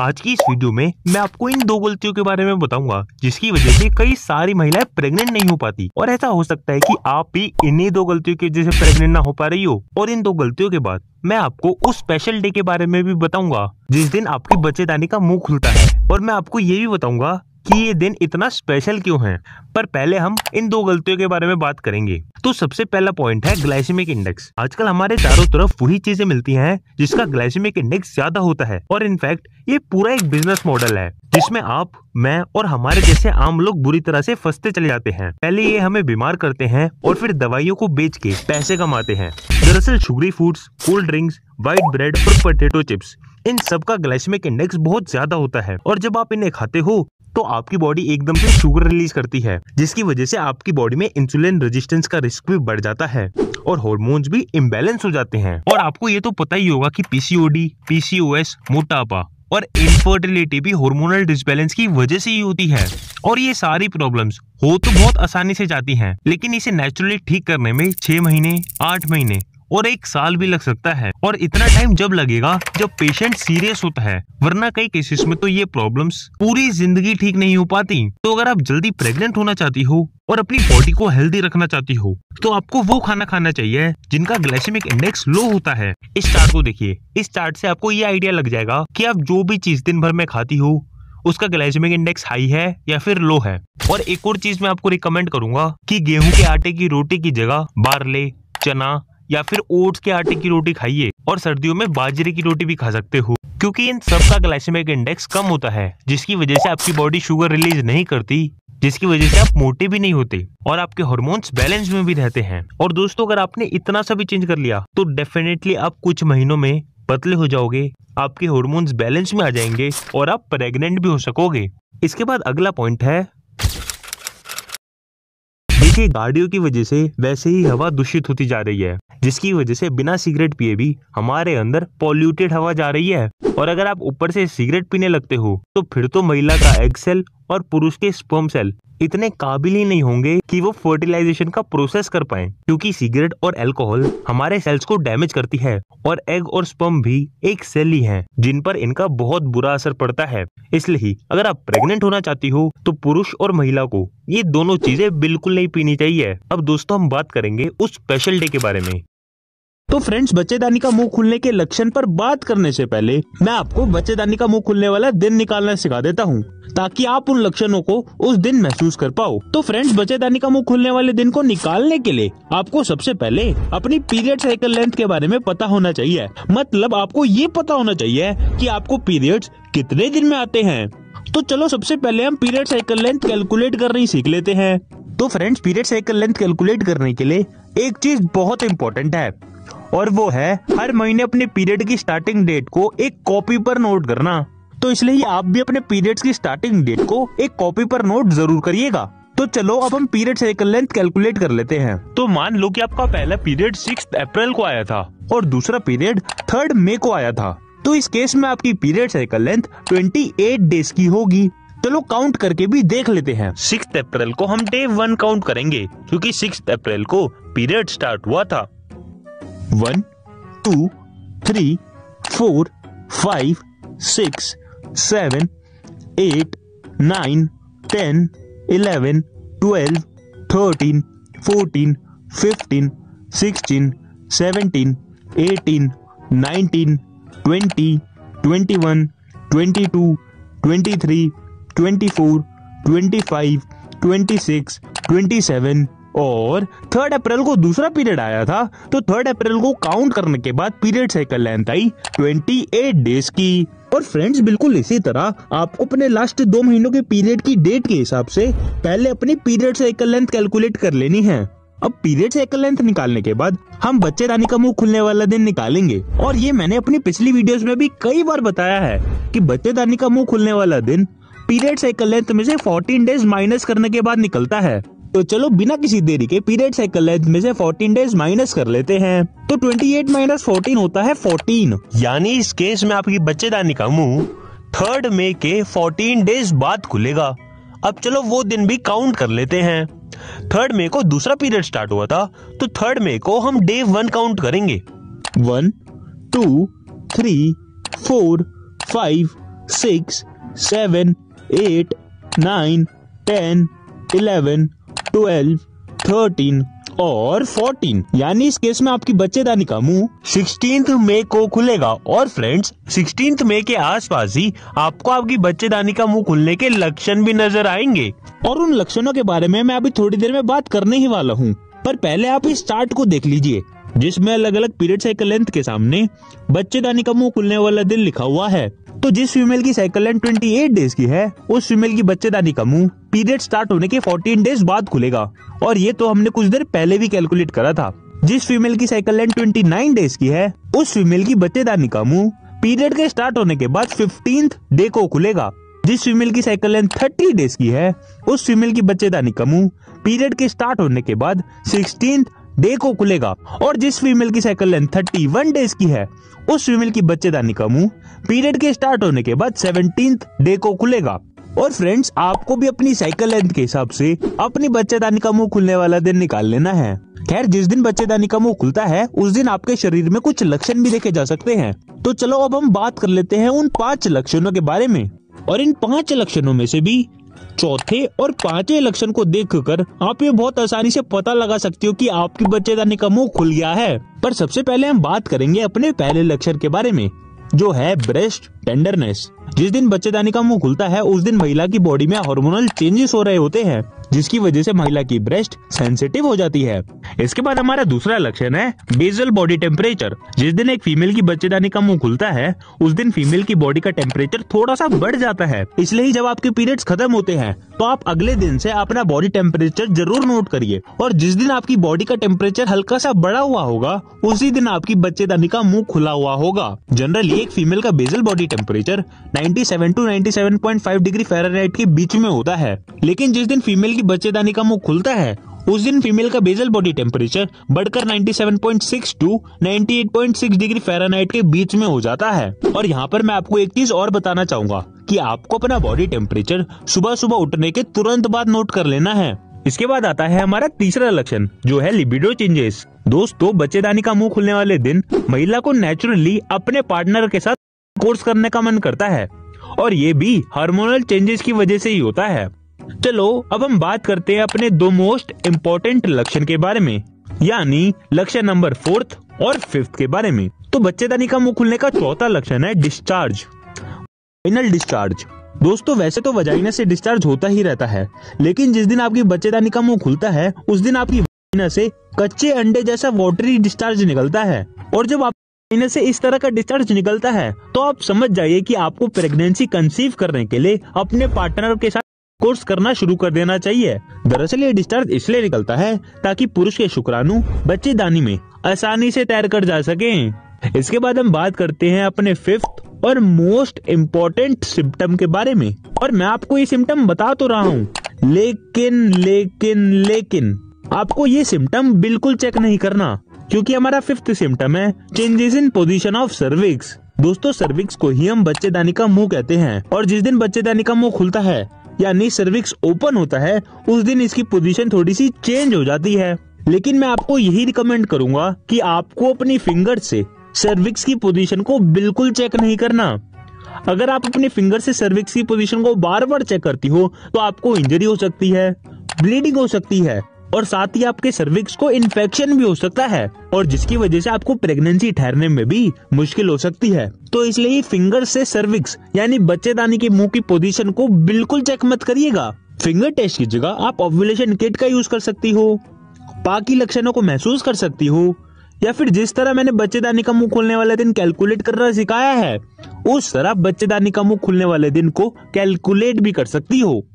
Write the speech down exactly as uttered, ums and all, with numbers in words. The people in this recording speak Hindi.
आज की इस वीडियो में मैं आपको इन दो गलतियों के बारे में बताऊंगा जिसकी वजह से कई सारी महिलाएं प्रेग्नेंट नहीं हो पाती और ऐसा हो सकता है कि आप भी इन्हीं दो गलतियों की वजह से प्रेग्नेंट ना हो पा रही हो। और इन दो गलतियों के बाद मैं आपको उस स्पेशल डे के बारे में भी बताऊंगा जिस दिन आपकी बच्चेदानी का मुंह खुलता है, और मैं आपको ये भी बताऊंगा कि ये दिन इतना स्पेशल क्यों है। पर पहले हम इन दो गलतियों के बारे में बात करेंगे। तो सबसे पहला पॉइंट है ग्लाइसेमिक इंडेक्स। आजकल हमारे चारों तरफ वही चीजें मिलती हैं जिसका ग्लाइसेमिक इंडेक्स ज्यादा होता है, और इनफैक्ट ये पूरा एक बिजनेस मॉडल है जिसमें आप, मैं और हमारे जैसे आम लोग बुरी तरह से फंसते चले जाते हैं। पहले ये हमें बीमार करते हैं और फिर दवाइयों को बेच के पैसे कमाते हैं। दरअसल sugary foods, cold drinks, white bread और पोटैटो चिप्स, इन सब का ग्लाइसेमिक इंडेक्स बहुत ज्यादा होता है, और जब आप इन्हें खाते हो तो आपकी बॉडी एकदम से शुगर रिलीज करती है जिसकी वजह से आपकी बॉडी में इंसुलिन रेजिस्टेंस का रिस्क भी बढ़ जाता है और हार्मोन्स भी इम्बैलेंस हो जाते हैं। और आपको ये तो पता ही होगा कि पीसीओडी, पीसीओएस, मोटापा और इनफर्टिलिटी भी हार्मोनल डिसबैलेंस की वजह से ही होती है। और ये सारी प्रॉब्लम्स हो तो बहुत आसानी से जाती हैं, लेकिन इसे नेचुरली ठीक करने में छह महीने, आठ महीने और एक साल भी लग सकता है। और इतना टाइम जब लगेगा जब पेशेंट सीरियस होता है, वरना कई केसेस में तो ये प्रॉब्लम्स पूरी जिंदगी ठीक नहीं हो पाती। तो अगर आप जल्दी प्रेग्नेंट होना चाहती हो और अपनी बॉडी को हेल्दी रखना चाहती हो तो आपको वो खाना खाना चाहिए जिनका ग्लाइसेमिक इंडेक्स लो होता है। इस चार्ट को देखिए, इस चार्ट से आपको ये आइडिया लग जाएगा कि आप जो भी चीज दिन भर में खाती हो उसका ग्लाइसेमिक इंडेक्स हाई है या फिर लो है। और एक और चीज मैं आपको रिकमेंड करूंगा कि गेहूं के आटे की रोटी की जगह बार्ले, चना या फिर ओट्स के आटे की रोटी खाइए, और सर्दियों में बाजरे की रोटी भी खा सकते हो क्योंकि इन सब का ग्लाइसेमिक इंडेक्स कम होता है जिसकी वजह से आपकी बॉडी शुगर रिलीज नहीं करती, जिसकी वजह से आप मोटे भी नहीं होते और आपके हार्मोन्स बैलेंस में भी रहते हैं। और दोस्तों, अगर आपने इतना सभी चेंज कर लिया तो डेफिनेटली आप कुछ महीनों में पतले हो जाओगे, आपके हार्मोन्स बैलेंस में आ जाएंगे और आप प्रेग्नेंट भी हो सकोगे। इसके बाद अगला पॉइंट है, देखिए गाड़ियों की वजह से वैसे ही हवा दूषित होती जा रही है जिसकी वजह से बिना सिगरेट पिए भी हमारे अंदर पॉल्यूटेड हवा जा रही है, और अगर आप ऊपर से सिगरेट पीने लगते हो तो फिर तो महिला का एग सेल और पुरुष के स्पर्म सेल इतने काबिल ही नहीं होंगे कि वो फर्टिलाइजेशन का प्रोसेस कर पाए क्योंकि सिगरेट और अल्कोहल हमारे सेल्स को डैमेज करती है, और एग और स्पर्म भी एक सेल ही हैं जिन पर इनका बहुत बुरा असर पड़ता है। इसलिए अगर आप प्रेग्नेंट होना चाहती हो तो पुरुष और महिला को ये दोनों चीजें बिल्कुल नहीं पीनी चाहिए। अब दोस्तों, हम बात करेंगे उस स्पेशल डे के बारे में। तो फ्रेंड्स, बच्चेदानी का मुंह खुलने के लक्षण पर बात करने से पहले मैं आपको बच्चेदानी का मुंह खुलने वाला दिन निकालना सिखा देता हूँ ताकि आप उन लक्षणों को उस दिन महसूस कर पाओ। तो फ्रेंड्स, बच्चेदानी का मुंह खुलने वाले दिन को निकालने के लिए आपको सबसे पहले अपनी पीरियड साइकिल लेंथ के बारे में पता होना चाहिए। मतलब आपको ये पता होना चाहिए कि आपको पीरियड्स कितने दिन में आते हैं। तो चलो सबसे पहले हम पीरियड साइकिल लेंथ कैलकुलेट करनी सीख लेते हैं। तो friends, period cycle length calculate करने के लिए एक चीज बहुत इम्पोर्टेंट है और वो है हर महीने अपने पीरियड की स्टार्टिंग डेट को एक कॉपी पर नोट करना। तो इसलिए आप भी अपने पीरियड्स की स्टार्टिंग डेट को एक कॉपी पर नोट जरूर करिएगा। तो चलो अब हम पीरियड साइकिल लेंथ कैलकुलेट कर लेते हैं। तो मान लो कि आपका पहला पीरियड सिक्स्थ अप्रैल को आया था और दूसरा पीरियड थर्ड मई को आया था, तो इस केस में आपकी पीरियड साइकिल लेंथ अट्ठाईस डेज की होगी। चलो काउंट करके भी देख लेते हैं। सिक्स्थ अप्रैल को हम डे वन काउंट करेंगे क्योंकि सिक्स्थ अप्रैल को पीरियड स्टार्ट हुआ था। One, two, three, four, five, six, seven, eight, nine, ten, eleven, twelve, thirteen, fourteen, fifteen, sixteen, seventeen, eighteen, nineteen, twenty, twenty one, twenty two, twenty three, twenty four, twenty five, twenty six, twenty seven और थर्ड अप्रैल को दूसरा पीरियड आया था। तो थर्ड अप्रैल को काउंट करने के बाद पीरियड साइकिल लेंथ आई अट्ठाईस डेज की। और फ्रेंड्स, बिल्कुल इसी तरह आपको अपने लास्ट दो महीनों के पीरियड की डेट के हिसाब से पहले अपनी पीरियड साइकिल लेंथ कैलकुलेट कर लेनी है। अब पीरियड साइकिल लेंथ निकालने के बाद हम बच्चेदानी का मुंह खुलने वाला दिन निकालेंगे, और ये मैंने अपनी पिछली वीडियोस में भी कई बार बताया है कि बच्चेदानी का मुंह खुलने वाला दिन पीरियड साइकिल लेंथ में से चौदह डेज माइनस करने के बाद निकलता है। तो चलो बिना किसी देरी के पीरियड साइकिल लेंथ में से चौदह डेज माइनस कर लेते हैं। तो अट्ठाईस माइनस चौदह होता है चौदह, यानी इस केस में आपकी बच्चेदानी का मुंह थर्ड मई के चौदह डेज बाद खुलेगा। अब चलो वो दिन भी काउंट कर लेते हैं। थर्ड मई को दूसरा पीरियड स्टार्ट हुआ था, तो थर्ड मई को हम डे वन काउंट करेंगे। One, two, three, four, five, six seven eight nine ten eleven twelve thirteen और फोर्टीन, यानी इस केस में आपकी बच्चेदानी का मुंह सिक्सटीन्थ मई को खुलेगा। और फ्रेंड्स सिक्सटीन्थ मई के आसपास ही आपको आपकी बच्चेदानी का मुंह खुलने के लक्षण भी नजर आएंगे और उन लक्षणों के बारे में मैं अभी थोड़ी देर में बात करने ही वाला हूँ, पर पहले आप इस चार्ट को देख लीजिए जिसमें अलग अलग पीरियड साइकिल लेंथ के सामने बच्चेदानी का मुंह खुलने वाला दिन लिखा हुआ है। तो जिस फीमेल की साइकिल लेंथ अट्ठाईस डेज की है उस फीमेल की बच्चेदानी का मुंह पीरियड स्टार्ट होने के चौदह डेज बाद खुलेगा, और ये तो हमने कुछ देर पहले भी कैलकुलेट करा था। जिस फीमेल की साइकिल लेंथ उनतीस डेज की है उस फीमेल की बच्चेदानी का मुंह पीरियड के स्टार्ट होने के बाद पंद्रहवें डे को खुलेगा। जिस फीमेल की साइकिल लेंथ तीस डेज की है उस फीमेल की बच्चेदानी का मुंह पीरियड के स्टार्ट होने के बाद सोलहवें डे को खुलेगा, और जिस फीमेल की साइकिल लेंथ इकतीस डेज की है उस फीमेल की बच्चेदानी का मुंह पीरियड के स्टार्ट होने के बाद सत्रहवें डे को खुलेगा। और फ्रेंड्स आपको भी अपनी साइकिल लेंथ के हिसाब से अपनी बच्चेदानी का मुंह खुलने वाला दिन निकाल लेना है। खैर जिस दिन बच्चेदानी का मुंह खुलता है उस दिन आपके शरीर में कुछ लक्षण भी देखे जा सकते हैं। तो चलो अब हम बात कर लेते हैं उन पांच लक्षणों के बारे में, और इन पांच लक्षणों में से भी चौथे और पांचवें लक्षण को देखकर आप ये बहुत आसानी से पता लगा सकते हो कि आपकी बच्चेदानी का मुंह खुल गया है। पर सबसे पहले हम बात करेंगे अपने पहले लक्षण के बारे में जो है ब्रेस्ट टेंडरनेस। जिस दिन बच्चेदानी का मुंह खुलता है उस दिन महिला की बॉडी में हार्मोनल चेंजेस हो रहे होते हैं जिसकी वजह से महिला की ब्रेस्ट सेंसिटिव हो जाती है। इसके बाद हमारा दूसरा लक्षण है बेसल बॉडी टेम्परेचर। जिस दिन एक फीमेल की बच्चेदानी का मुंह खुलता है उस दिन फीमेल की बॉडी का टेम्परेचर थोड़ा सा बढ़ जाता है, इसलिए जब आपके पीरियड्स खत्म होते हैं तो आप अगले दिन से अपना बॉडी टेम्परेचर जरूर नोट करिए, और जिस दिन आपकी बॉडी का टेम्परेचर हल्का सा बढ़ा हुआ होगा उसी दिन आपकी बच्चेदानी का मुंह खुला हुआ होगा। जनरली एक फीमेल का बेसल बॉडी टेम्परेचर सत्तानवे टू सत्तानवे पॉइंट फाइव डिग्री फ़ारेनहाइट के बीच में होता है, लेकिन जिस दिन फीमेल की बच्चेदानी का मुंह खुलता है उस दिन फीमेल का बेसल बॉडी टेम्परेचर बढ़कर सत्तानवे पॉइंट सिक्स टू अट्ठानवे पॉइंट सिक्स डिग्री फ़ारेनहाइट के बीच में हो जाता है। और यहाँ पर मैं आपको एक चीज और बताना चाहूंगा कि आपको अपना बॉडी टेम्परेचर सुबह सुबह उठने के तुरंत बाद नोट कर लेना है। इसके बाद आता है हमारा तीसरा लक्षण जो है लिबिडो चेंजेस। दोस्तों बच्चेदानी का मुंह खुलने वाले दिन महिला को नेचुरली अपने पार्टनर के साथ कोर्स करने का मन करता है, और ये भी हार्मोनल चेंजेस की वजह से ही होता है। चलो अब हम बात करते हैं अपने दो मोस्ट इम्पोर्टेंट लक्षण के बारे में, यानी लक्षण नंबर फोर्थ और फिफ्थ के बारे में। तो बच्चेदानी का मुंह खुलने का चौथा लक्षण है डिस्चार्ज, वाइनल डिस्चार्ज। दोस्तों वैसे तो वजाइना से डिस्चार्ज होता ही रहता है, लेकिन जिस दिन आपकी बच्चेदानी का मुंह खुलता है उस दिन आपकी वजाइना से कच्चे अंडे जैसा वाटरी डिस्चार्ज निकलता है, और जब आप वजाइना से इस तरह का डिस्चार्ज निकलता है तो आप समझ जाइए कि आपको प्रेगनेंसी कंसीव करने के लिए अपने पार्टनर के साथ कोर्स करना शुरू कर देना चाहिए। दरअसल ये डिस्चार्ज इसलिए निकलता है ताकि पुरुष के शुक्राणु बच्चेदानी में आसानी से तैर कर जा सके। इसके बाद हम बात करते हैं अपने फिफ्थ और मोस्ट इम्पोर्टेंट सिम्टम के बारे में, और मैं आपको ये सिम्टम बता तो रहा हूँ लेकिन लेकिन लेकिन आपको ये सिम्टम बिल्कुल चेक नहीं करना, क्योंकि हमारा फिफ्थ सिम्टम है changes in position of cervix. दोस्तों सर्विक्स को ही हम बच्चेदानी का मुंह कहते हैं, और जिस दिन बच्चेदानी का मुंह खुलता है यानी सर्विक्स ओपन होता है उस दिन इसकी पोजीशन थोड़ी सी चेंज हो जाती है। लेकिन मैं आपको यही रिकमेंड करूंगा कि आपको अपनी फिंगर से सर्विक्स की पोजीशन को बिल्कुल चेक नहीं करना। अगर आप अपने फिंगर से सर्विक्स की पोजीशन को बार बार चेक करती हो तो आपको इंजरी हो सकती है, ब्लीडिंग हो सकती है, और साथ ही आपके सर्विक्स को इन्फेक्शन भी हो सकता है, और जिसकी वजह से आपको प्रेगनेंसी ठहरने में भी मुश्किल हो सकती है। तो इसलिए फिंगर से सर्विक्स यानी बच्चेदानी के मुंह की पोजीशन को बिल्कुल चेक मत करिएगा। फिंगर टेस्ट की जगह आप ओव्यूलेशन किट का यूज कर सकती हो, बाकी लक्षणों को महसूस कर सकती हो, या फिर जिस तरह मैंने बच्चेदानी का मुंह खुलने वाले दिन कैलकुलेट करना सिखाया है उस तरह बच्चेदानी का मुंह खुलने वाले दिन को कैलकुलेट भी कर सकती हो।